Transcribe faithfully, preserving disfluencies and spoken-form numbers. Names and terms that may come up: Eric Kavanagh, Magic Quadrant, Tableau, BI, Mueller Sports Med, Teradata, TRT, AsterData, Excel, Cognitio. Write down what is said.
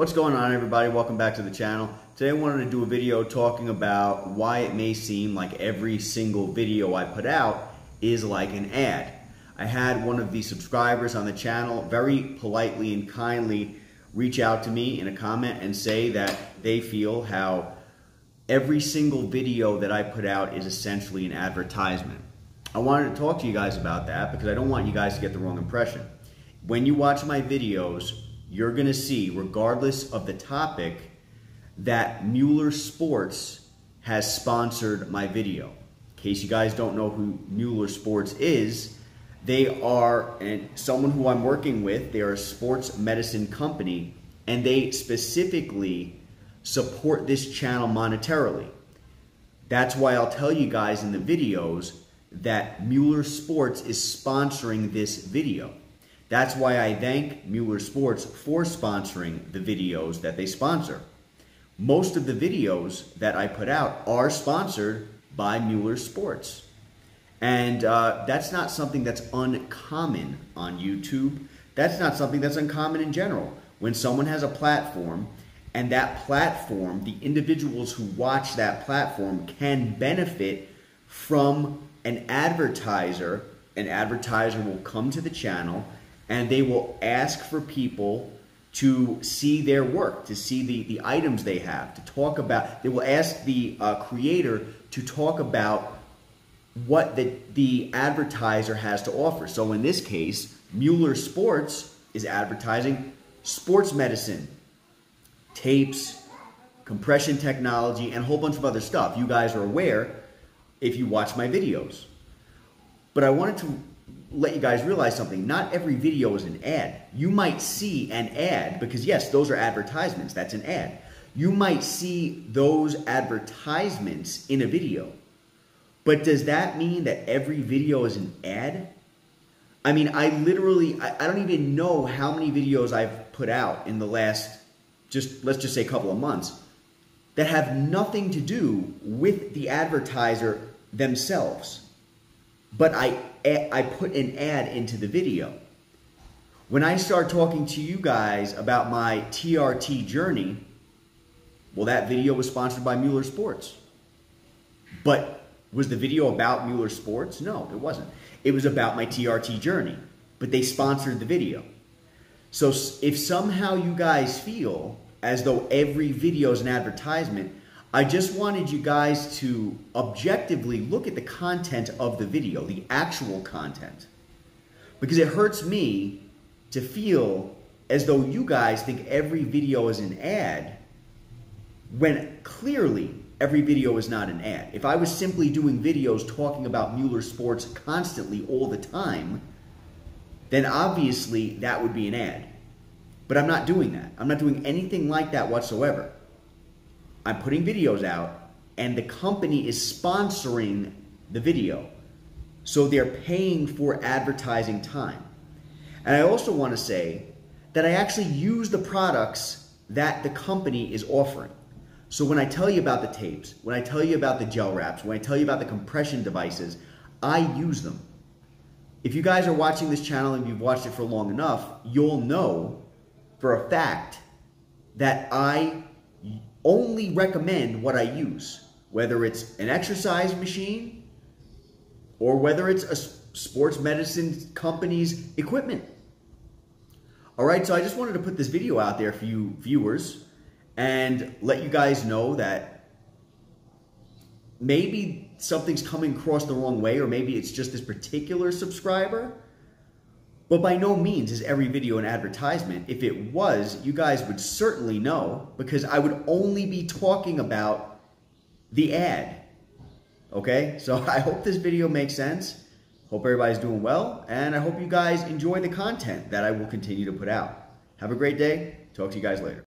What's going on, everybody? Welcome back to the channel. Today I wanted to do a video talking about why it may seem like every single video I put out is like an ad. I had one of the subscribers on the channel very politely and kindly reach out to me in a comment and say that they feel how every single video that I put out is essentially an advertisement. I wanted to talk to you guys about that because I don't want you guys to get the wrong impression. When you watch my videos, you're gonna see, regardless of the topic, that Mueller Sports has sponsored my video. In case you guys don't know who Mueller Sports is, they are an, someone who I'm working with. They are a sports medicine company, and they specifically support this channel monetarily. That's why I'll tell you guys in the videos that Mueller Sports is sponsoring this video. That's why I thank Mueller Sports for sponsoring the videos that they sponsor. Most of the videos that I put out are sponsored by Mueller Sports. And uh, that's not something that's uncommon on YouTube. That's not something that's uncommon in general. When someone has a platform and that platform, the individuals who watch that platform can benefit from an advertiser, an advertiser will come to the channel and they will ask for people to see their work, to see the, the items they have, to talk about, they will ask the uh, creator to talk about what the, the advertiser has to offer. So in this case, Mueller Sports is advertising sports medicine, tapes, compression technology, and a whole bunch of other stuff. You guys are aware if you watch my videos. But I wanted to let you guys realize something. Not every video is an ad. You might see an ad because, yes, those are advertisements. That's an ad. You might see those advertisements in a video. But does that mean that every video is an ad? I mean, I literally, I, I don't even know how many videos I've put out in the last, just let's just say a couple of months, that have nothing to do with the advertiser themselves. But I, I put an ad into the video. When I start talking to you guys about my T R T journey, well, that video was sponsored by Mueller Sports. But was the video about Mueller Sports? No, it wasn't. It was about my T R T journey, but they sponsored the video. So if somehow you guys feel as though every video is an advertisement, I just wanted you guys to objectively look at the content of the video, the actual content, because it hurts me to feel as though you guys think every video is an ad when clearly every video is not an ad. If I was simply doing videos talking about Mueller Sports constantly all the time, then obviously that would be an ad. But I'm not doing that. I'm not doing anything like that whatsoever. I'm putting videos out and the company is sponsoring the video. So they're paying for advertising time. And I also want to say that I actually use the products that the company is offering. So when I tell you about the tapes, when I tell you about the gel wraps, when I tell you about the compression devices, I use them. If you guys are watching this channel and you've watched it for long enough, you'll know for a fact that I only recommend what I use, whether it's an exercise machine or whether it's a sports medicine company's equipment. All right, so I just wanted to put this video out there for you viewers and let you guys know that maybe something's coming across the wrong way, or maybe it's just this particular subscriber. But by no means is every video an advertisement. If it was, you guys would certainly know, because I would only be talking about the ad. Okay? So I hope this video makes sense. Hope everybody's doing well, and I hope you guys enjoy the content that I will continue to put out. Have a great day. Talk to you guys later.